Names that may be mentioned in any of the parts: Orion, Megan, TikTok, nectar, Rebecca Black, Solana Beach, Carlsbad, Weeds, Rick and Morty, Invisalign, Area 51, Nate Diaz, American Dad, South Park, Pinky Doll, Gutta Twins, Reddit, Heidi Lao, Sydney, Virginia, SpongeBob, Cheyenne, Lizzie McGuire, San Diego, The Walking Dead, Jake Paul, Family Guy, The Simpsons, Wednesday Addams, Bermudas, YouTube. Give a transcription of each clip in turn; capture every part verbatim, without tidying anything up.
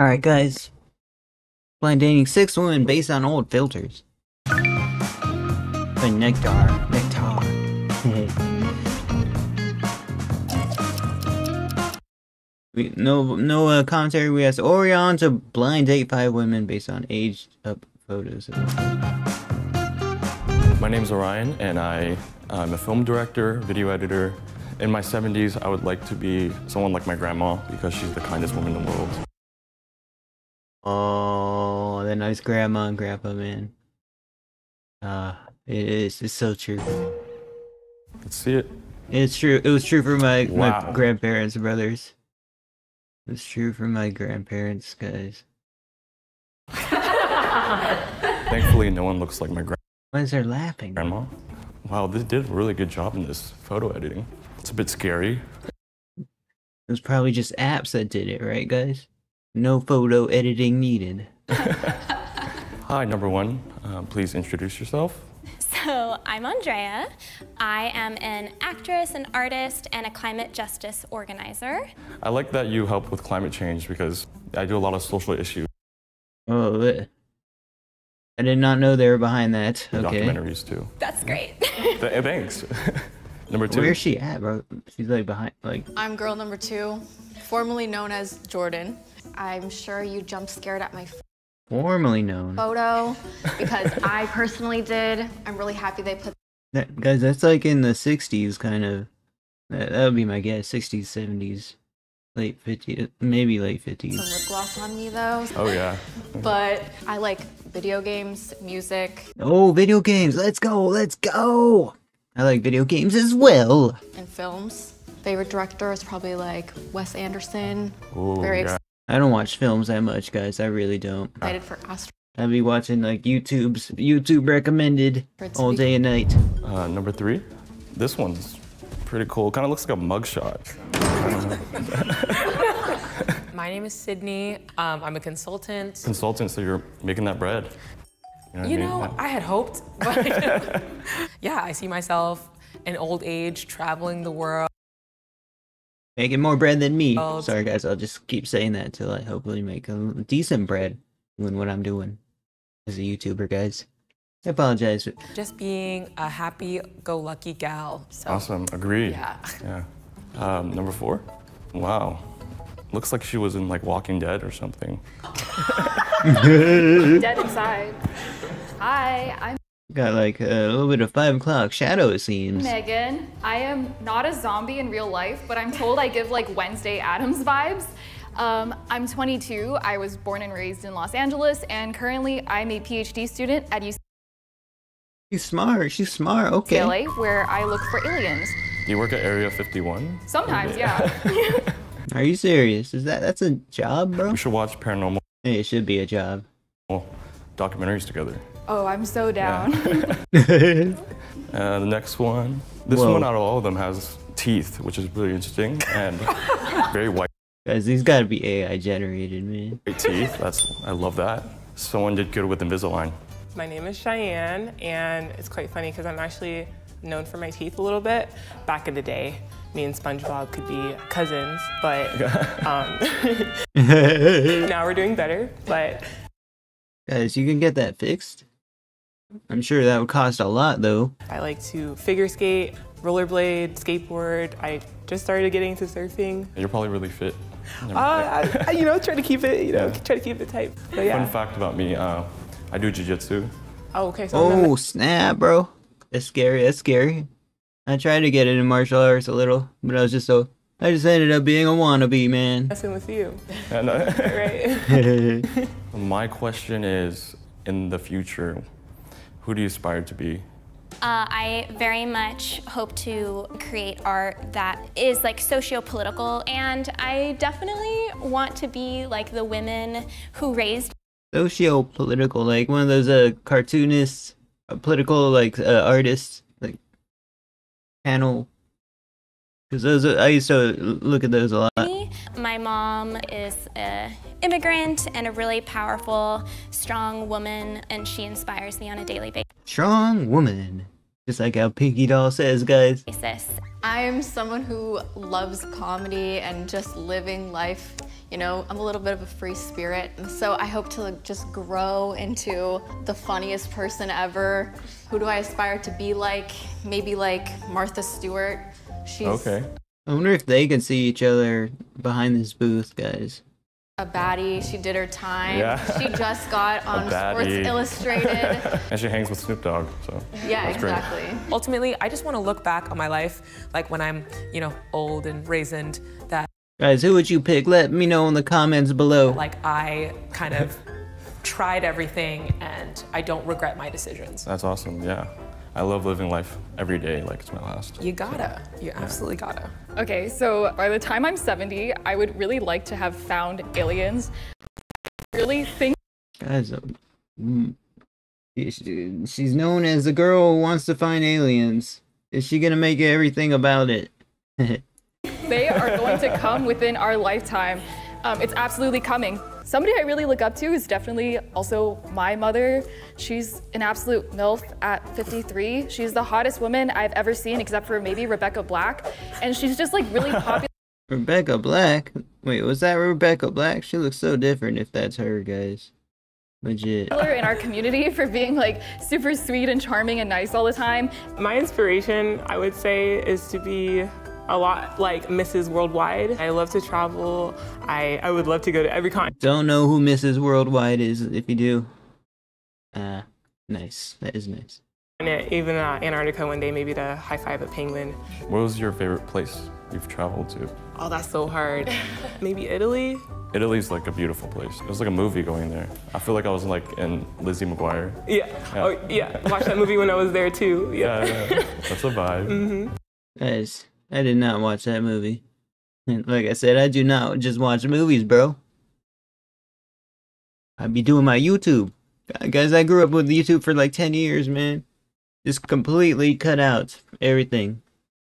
Alright guys, blind dating six women based on old filters. The nectar, nectar. we, no no uh, commentary, we asked Orion to blind date five women based on aged up photos. My name's Orion and I, I'm a film director, video editor. In my seventies, I would like to be someone like my grandma because she's the kindest woman in the world. Oh, that nice grandma and grandpa, man. Uh, it is, it's so true. Let's see it. It's true. It was true for my, wow. my grandparents, brothers. It's true for my grandparents, guys. Thankfully, no one looks like my grandma. Why is there laughing? Grandma? Wow, this did a really good job in this photo editing. It's a bit scary. It was probably just apps that did it, right, guys? No photo editing needed. Hi, number one. Um, please introduce yourself. So, I'm Andrea. I am an actress, an artist, and a climate justice organizer. I like that you help with climate change because I do a lot of social issues. Oh, I did not know they were behind that. Okay. Documentaries, too. That's great. Th thanks. Number two. Where is she at, bro? She's like behind, like... I'm girl number two, formerly known as Jordan. I'm sure you jump scared at my formerly known photo because I personally did. I'm really happy they put that, guys. That's like in the sixties, kind of. That, that would be my guess. sixties, seventies, late fifties, maybe late fifties. Some lip gloss on me though. Oh yeah. But I like video games, music. Oh, video games! Let's go! Let's go! I like video games as well. And films. Favorite director is probably like Wes Anderson. Ooh, Very. Yeah. I don't watch films that much, guys. I really don't. Excited for Astro. I'll be watching like YouTube's YouTube recommended Prince all day and night. Uh, number three. This one's pretty cool. Kind of looks like a mugshot. My name is Sydney. Um, I'm a consultant. Consultant, so you're making that bread. You know, you I, mean? know yeah. I had hoped, but yeah, I see myself in old age traveling the world. Making more bread than me. Oh, sorry guys, I'll just keep saying that until I hopefully make a decent bread doing what I'm doing as a YouTuber, guys. I apologize. For just being a happy-go-lucky gal. So. Awesome, agreed. Yeah. yeah. Um, number four. Wow. Looks like she was in like Walking Dead or something. Dead inside. Hi, I'm... Got like a little bit of five o'clock shadow, it seems. Megan, I am not a zombie in real life, but I'm told I give like Wednesday Addams vibes. Um, I'm twenty-two, I was born and raised in Los Angeles, and currently I'm a PhD student at U C L A. She's smart, she's smart, okay. U C L A, where I look for aliens. Do you work at Area fifty-one? Sometimes, yeah. yeah. Are you serious? Is that, that's a job, bro? We should watch Paranormal. It should be a job. Well, documentaries together. Oh, I'm so down. Yeah. uh, the next one. This Whoa. one out of all of them has teeth, which is really interesting and very white. Guys, these gotta be A I generated, man. White teeth, that's, I love that. Someone did good with Invisalign. My name is Cheyenne, and it's quite funny because I'm actually known for my teeth a little bit. Back in the day, me and SpongeBob could be cousins, but um, now we're doing better, but. Guys, you can get that fixed. I'm sure that would cost a lot, though. I like to figure skate, rollerblade, skateboard. I just started getting into surfing. You're probably really fit. Uh, I, I, you know, try to keep it, you know, yeah. try to keep it tight. But yeah. Fun fact about me, uh, I do jiu-jitsu. Oh, okay. So oh, snap, bro. That's scary, that's scary. I tried to get into martial arts a little, but I was just so... I just ended up being a wannabe, man. Messing with you. Yeah, no. Right. My question is, in the future, who do you aspire to be? Uh, I very much hope to create art that is like socio-political, and I definitely want to be like the women who raised... Socio-political, like one of those uh, cartoonists, uh, political like uh, artists, like panel. Because those are, I used to look at those a lot. My mom is an immigrant and a really powerful, strong woman, and she inspires me on a daily basis. Strong woman. Just like how Pinky Doll says, guys. I'm someone who loves comedy and just living life, You know, I'm a little bit of a free spirit, and so I hope to just grow into the funniest person ever. Who do I aspire to be like? Maybe like Martha Stewart. She's okay. I wonder if they can see each other behind this booth, guys. A baddie, she did her time. Yeah. She just got on Sports Illustrated. And she hangs with Snoop Dogg, so. Yeah, exactly. Great. Ultimately, I just want to look back on my life, like when I'm, you know, old and raisined, that. Guys, who would you pick? Let me know in the comments below. Like, I kind of tried everything and I don't regret my decisions. That's awesome, yeah. I love living life every day like it's my last. You gotta. So, you absolutely yeah. gotta. Okay, so by the time I'm seventy, I would really like to have found aliens. Really think. Guys, um, she's known as the girl who wants to find aliens. Is she gonna make everything about it? They are going to come within our lifetime. Um, it's absolutely coming. Somebody I really look up to is definitely also my mother. She's an absolute MILF at fifty-three. She's the hottest woman I've ever seen, except for maybe Rebecca Black. And she's just like really popular. Rebecca Black? Wait, was that Rebecca Black? She looks so different if that's her, guys. Legit. In our community for being like super sweet and charming and nice all the time. My inspiration, I would say, is to be a lot like Missus Worldwide. I love to travel. I, I would love to go to every continent. Don't know who Missus Worldwide is. If you do, uh, nice. That is nice. And even uh, Antarctica one day, maybe to high five a penguin. What was your favorite place you've traveled to? Oh, that's so hard. Maybe Italy? Italy's like a beautiful place. It was like a movie going there. I feel like I was like in Lizzie McGuire. Yeah, yeah. Oh, yeah. Watched that movie when I was there too. Yeah, yeah, yeah. That's a vibe. Mm-hmm. Nice. I did not watch that movie. And like I said, I do not just watch movies, bro. I be doing my YouTube. Guys, I grew up with YouTube for like ten years, man. Just completely cut out everything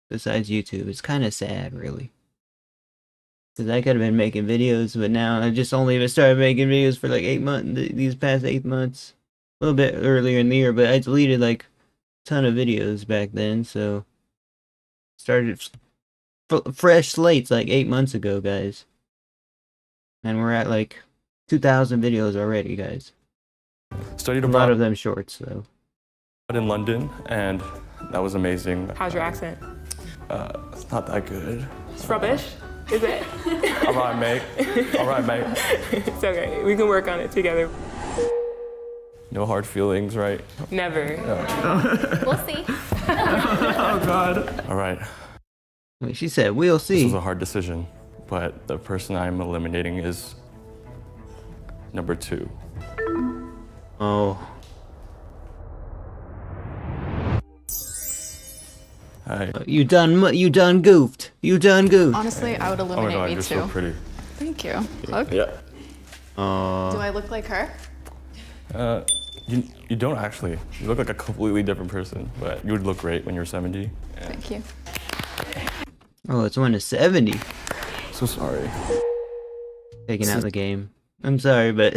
besides YouTube. It's kind of sad, really. Because I could have been making videos, but now I just only even started making videos for like eight months, these past eight months. A little bit earlier in the year, but I deleted like a ton of videos back then, so. Started f fresh slates like eight months ago, guys. And we're at like two thousand videos already, guys. Studied a lot of them shorts, though. In London, and that was amazing. How's your accent? Uh, it's not that good. It's rubbish, uh, is it? All right, mate. All right, mate. It's okay. We can work on it together. No hard feelings, right? Never. No. We'll see. Oh, God. All right. Wait, she said, we'll see. This was a hard decision, but the person I'm eliminating is number two. Oh. Hi. You done, you done goofed. You done goofed. Honestly, I would eliminate oh my God, me you're too. So pretty. Thank you. Look. Yeah. Uh, Do I look like her? Uh. You, you don't actually. You look like a completely different person, but you would look great when you're seventy. Yeah. Thank you. Oh, it's one to seventy. So sorry. Taking out the game. I'm sorry, but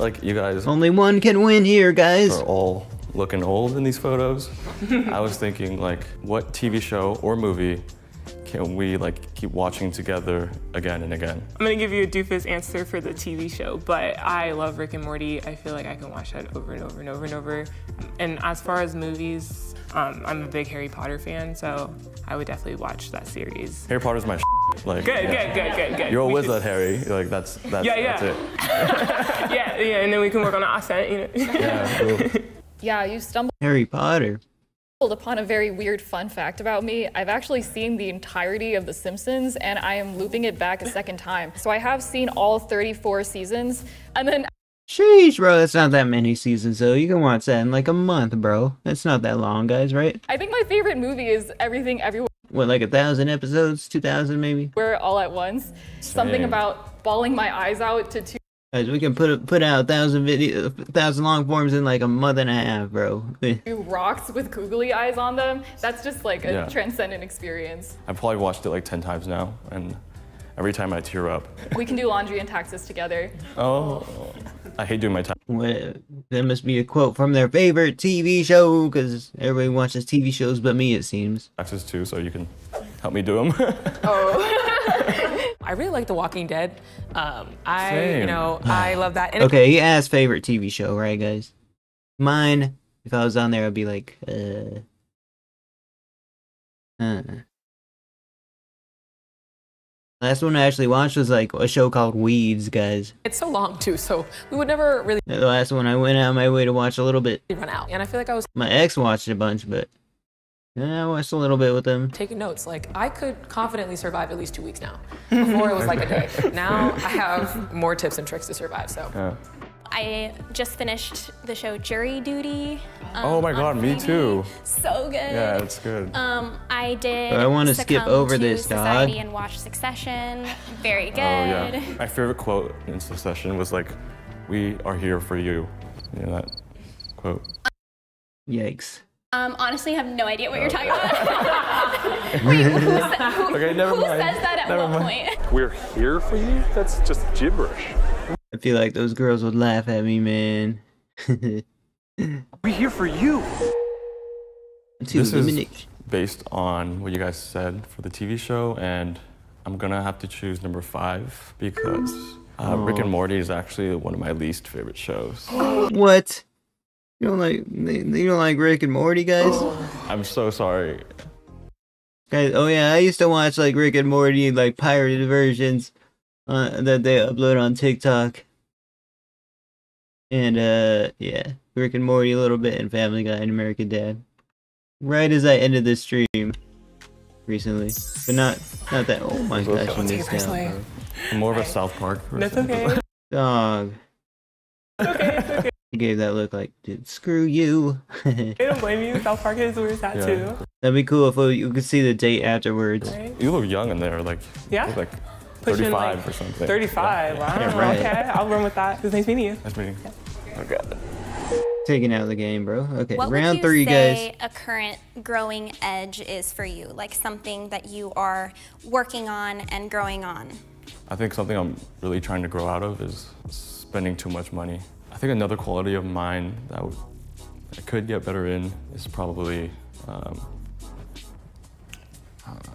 like you guys. Only one can win here, guys. Are all looking old in these photos. I was thinking, like, what T V show or movie can we like keep watching together again and again? I'm gonna give you a doofus answer for the T V show, but I love Rick and Morty. I feel like I can watch that over and over and over and over. And as far as movies, um, I'm a big Harry Potter fan, so I would definitely watch that series. Harry Potter's my shit. Like, good, yeah. good, good, good, good. You're a we wizard, should... Harry. You're like, that's, that's, yeah, yeah. that's it. yeah, yeah, and then we can work on the accent, you know? Yeah, cool. Yeah, you stumbled. Harry Potter. Upon a very weird fun fact about me. I've actually seen the entirety of The Simpsons, and I am looping it back a second time. So I have seen all thirty-four seasons, and then... Sheesh, bro, that's not that many seasons, though. You can watch that in like a month, bro. That's not that long, guys, right? I think my favorite movie is Everything Everywhere. What, like a thousand episodes? Two thousand, maybe? We're all at once. Same. Something about bawling my eyes out to two... Guys, we can put put out a thousand video, thousand long forms in like a month and a half, bro. Rocks with googly eyes on them. That's just like a yeah. transcendent experience. I've probably watched it like ten times now, and every time I tear up. We can do laundry and taxes together. Oh, I hate doing my taxes. Well, that must be a quote from their favorite T V show, because everybody watches T V shows but me, it seems. Taxes too, so you can help me do them. Oh. I really like The Walking Dead. Um, I, Same. you know, I love that. And okay, he asked favorite T V show, right, guys? Mine, if I was on there, I'd be like, uh, uh. Last one I actually watched was like a show called Weeds, guys. It's so long too, so we would never really. The last one I went out of my way to watch a little bit. Run out, and I feel like I was. My ex watched a bunch, but yeah, I watched a little bit with them. Taking notes, like I could confidently survive at least two weeks now. Before it was like a day. Now I have more tips and tricks to survive. So. Yeah. I just finished the show Jury Duty. Um, oh my God, me too. So good. Yeah, it's good. Um, I did. But I want to skip over to this, Society dog. And watch Succession. Very good. Oh yeah. My favorite quote in Succession was like, "We are here for you." You know that quote. Yikes. Um, honestly, I have no idea what oh. you're talking about. Wait, who, who, okay, never who mind. says that at never what mind. point? We're here for you? That's just gibberish. I feel like those girls would laugh at me, man. We're here for you. This is based on what you guys said for the T V show, and I'm gonna have to choose number five because uh, Rick and Morty is actually one of my least favorite shows. What? You don't like? You don't like Rick and Morty, guys? I'm so sorry. Guys, oh yeah, I used to watch like Rick and Morty, like pirated versions. Uh, that they upload on TikTok. And, uh, yeah. Rick and Morty a little bit, and Family Guy and American Dad. Right as I ended this stream. Recently. But not, not that- oh my gosh. I'm more of a South Park person. That's okay. Dog. It's okay, it's okay. He gave that look like, dude, screw you. I don't blame you. South Park is where it's at, yeah. too. That'd be cool if you could see the date afterwards. Right. You look young in there, like- Yeah? Like, thirty-five like or something. thirty-five, yeah. Wow. Yeah, right. Okay, I'll run with that. It was nice meeting you. Nice meeting you. Yeah. Oh, God. Taking out of the game, bro. Okay, what round three, guys. What would you say a current growing edge is for you? Like something that you are working on and growing on? I think something I'm really trying to grow out of is spending too much money. I think another quality of mine that I could get better in is probably, um, I don't know.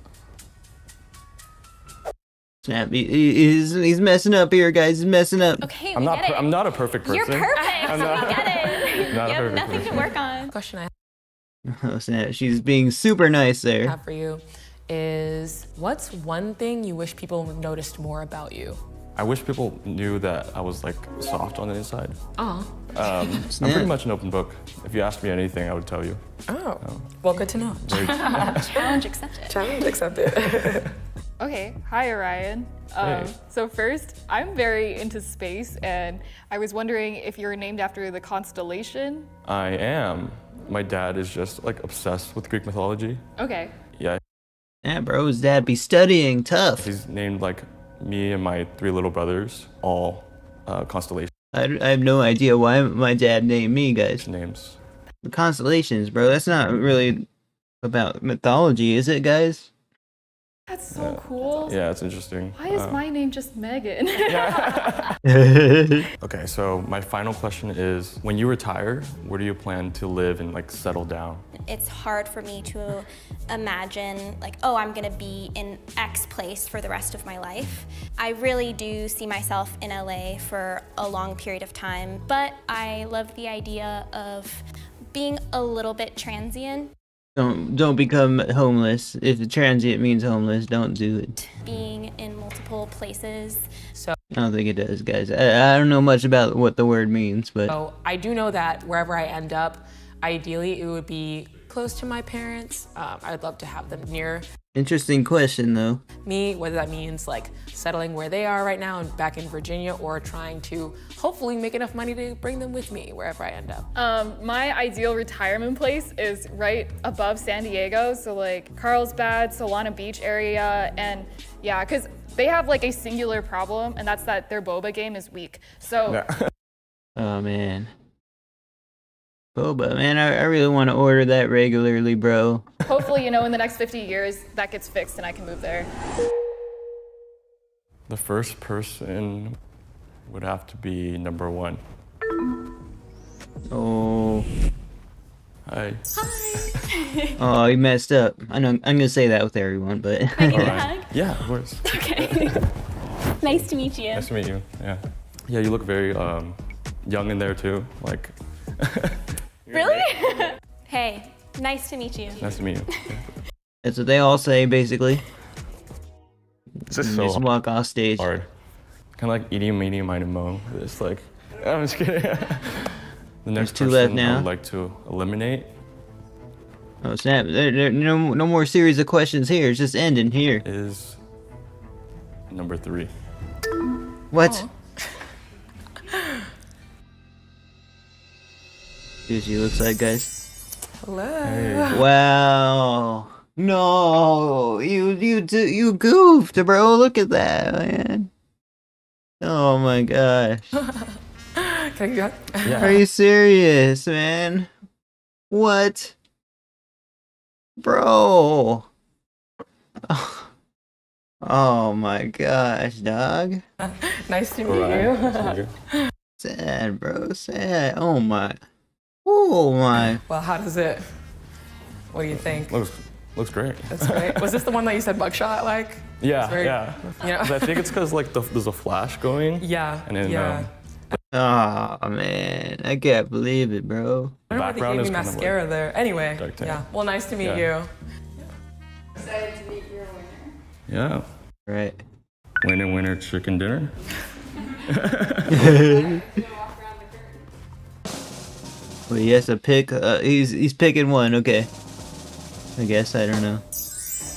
Snap, he, he's, he's messing up here, guys. He's messing up. Okay, we I'm not. Get it. I'm not a perfect person. You're perfect. I'm not, we get it. Not you have nothing person. to work on. Question I have. Oh snap! She's being super nice there. Have for you is what's one thing you wish people noticed more about you? I wish people knew that I was like soft on the inside. Oh. Um, I'm pretty much an open book. If you asked me anything, I would tell you. Oh. Um, well, good to know. Very, yeah. Challenge accepted. Challenge accepted. Okay, hi Orion. Um, hey. So first, I'm very into space, and I was wondering if you're named after the constellation? I am. My dad is just like obsessed with Greek mythology. Okay. Yeah. Yeah, bro, his dad be studying tough. He's named like me and my three little brothers, all uh, constellations. I, I have no idea why my dad named me, guys. Names. The constellations, bro, that's not really about mythology, is it, guys? That's so yeah. cool. Yeah, it's interesting. Why is um, my name just Megan? Okay, so my final question is, when you retire, where do you plan to live and like settle down? It's hard for me to imagine like, oh, I'm gonna be in X place for the rest of my life. I really do see myself in L A for a long period of time, but I love the idea of being a little bit transient. Don't, don't become homeless. If the transient means homeless, don't do it. Being in multiple places. So I don't think it does, guys. I, I don't know much about what the word means, but. So I do know that wherever I end up, ideally it would be close to my parents. Um, I'd love to have them near. Interesting question, though. Me, whether that means like settling where they are right now and back in Virginia, or trying to hopefully make enough money to bring them with me wherever I end up. Um, my ideal retirement place is right above San Diego, so like Carlsbad, Solana Beach area, and yeah, because they have like a singular problem, and that's that their boba game is weak. So. Oh man. Boba, man, I, I really want to order that regularly, bro. Hopefully, you know, in the next fifty years, that gets fixed and I can move there. The first person would have to be number one. Oh. Hi. Hi. Oh, you messed up. I know. I'm gonna say that with everyone, but. Can I get a hug? Yeah, of course. Okay. Nice to meet you. Nice to meet you. Yeah. Yeah, you look very um, young in there too. Like. Really? Hey, nice to meet you. Nice to meet you. That's what they all say, basically. This is so just walk off stage. Hard. Kind of like idiom, meeny, miny, mo. It's like, I'm just kidding. The next two left now. I would like to eliminate. Oh snap! There, there, no, no more series of questions here. It's just ending here. Is number three. What? Oh. Dude, she looks like guys. Hello. Hey. Wow. No, you, you, you goofed, bro. Look at that, man. Oh my gosh. Can I go? Yeah. Are you serious, man? What? Bro. Oh, oh my gosh, dog. Nice to meet Orion. You. Nice to meet you. Sad, bro. Sad. Oh my. Oh my. Well, how does it? What do you think? Looks looks great. That's great. Was this the one that you said buckshot like? Yeah, very, yeah. You know? I think it's because like the, there's a flash going. Yeah. And then, yeah. Um, Aw, oh, man, I can't believe it, bro. I don't know if they gave me mascara like there. Anyway, yeah. Well, nice to meet yeah. you. Excited to meet your winner. Yeah. Right. Winner, winner, chicken dinner. Well, he has to pick. Uh, he's he's picking one. Okay. I guess I don't know.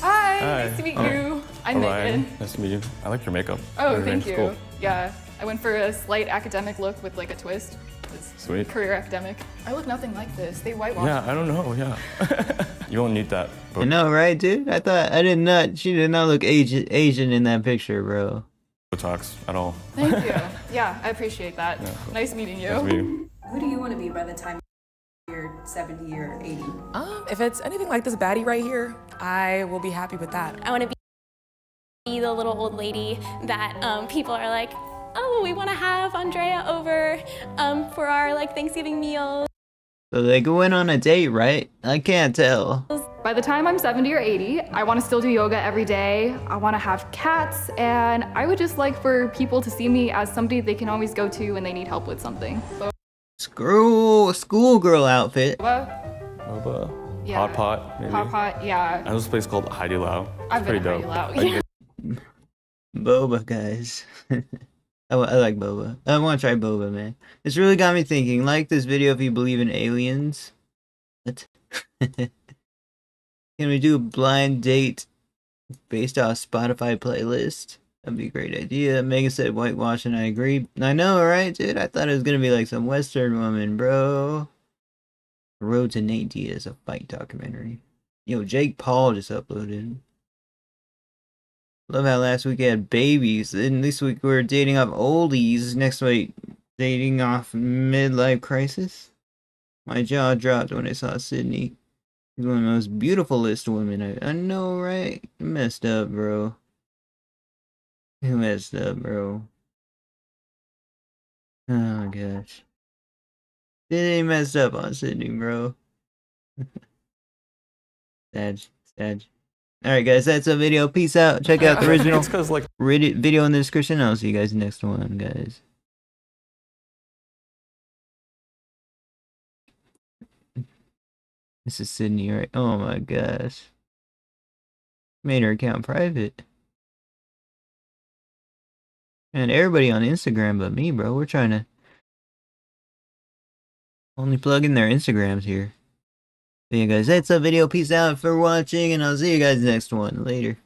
Hi. Hi. Nice to meet oh. you. I'm Megan. Nice to meet you. I like your makeup. Oh, your thank you. Cool. Yeah. I went for a slight academic look with like a twist. Sweet. Career academic. I look nothing like this. They whitewashed. Yeah, I don't know. Yeah. You won't need that. Book. I know, right, dude? I thought I did not. She did not look Asian, Asian in that picture, bro. Botox at all. Thank you. Yeah, I appreciate that. Yeah, cool. Nice meeting you. Nice meeting you. Who do you want to be by the time you're seventy or eighty? Um, if it's anything like this baddie right here, I will be happy with that. I want to be the little old lady that um, people are like. Oh, we want to have Andrea over um, for our like Thanksgiving meal. So they go in on a date, right? I can't tell. By the time I'm seventy or eighty, I want to still do yoga every day. I want to have cats, and I would just like for people to see me as somebody they can always go to when they need help with something. So Screw schoolgirl outfit. Boba. Boba. Yeah. Hot pot. Maybe. Hot pot. Yeah. I was a place called Heidi Lao. I've been pretty dope. Yeah. Boba guys. I, I like boba. I want to try boba, man. It's really got me thinking. Like this video if you believe in aliens. What? Can we do a blind date based off Spotify playlist? That'd be a great idea. Megan said whitewash, and I agree. I know, right, dude? I thought it was gonna be like some Western woman, bro. Road to Nate Diaz, a fight documentary. Yo, Jake Paul just uploaded. Love how last week we had babies, and this week we're dating off oldies, next week dating off midlife crisis. My jaw dropped when I saw Sydney. She's one of the most beautifulest women I, I know, right? You messed up, bro. You messed up, bro. Oh, gosh. Sydney messed up on Sydney, bro. Sad, sad. Alright guys, that's the video. Peace out. Check out the original it's 'cause, like, Reddit video in the description. I'll see you guys in the next one, guys. This is Sydney, right? Oh my gosh. Made her account private. And everybody on Instagram but me, bro. We're trying to only plug in their Instagrams here. Yeah guys, that's a video. Peace out for watching, and I'll see you guys next one. Later.